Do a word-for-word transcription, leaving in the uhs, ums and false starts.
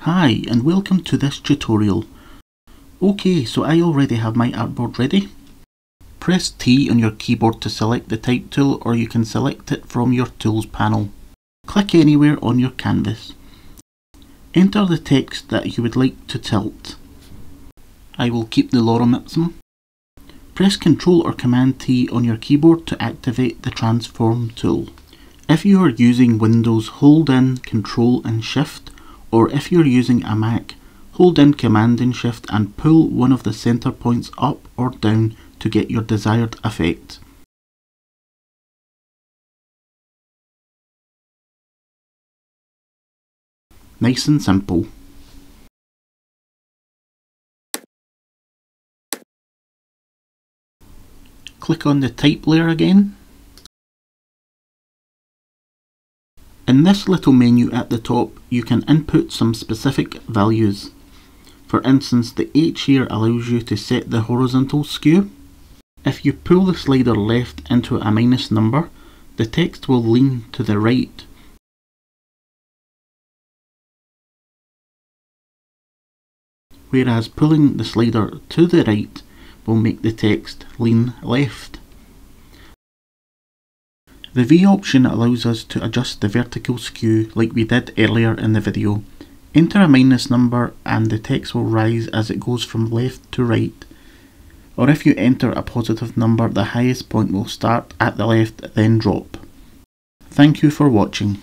Hi and welcome to this tutorial. Okay, so I already have my artboard ready. Press T on your keyboard to select the type tool, or you can select it from your tools panel. Click anywhere on your canvas. Enter the text that you would like to tilt. I will keep the lorem ipsum. Press Ctrl or Command T on your keyboard to activate the transform tool. If you are using Windows, hold in Ctrl and Shift, or if you're using a Mac, hold in Command and Shift and pull one of the center points up or down to get your desired effect. Nice and simple. Click on the type layer again. In this little menu at the top, you can input some specific values. For instance, the H here allows you to set the horizontal skew. If you pull the slider left into a minus number, the text will lean to the right. Whereas pulling the slider to the right will make the text lean left. The V option allows us to adjust the vertical skew like we did earlier in the video. Enter a minus number and the text will rise as it goes from left to right. Or if you enter a positive number, the highest point will start at the left then drop. Thank you for watching.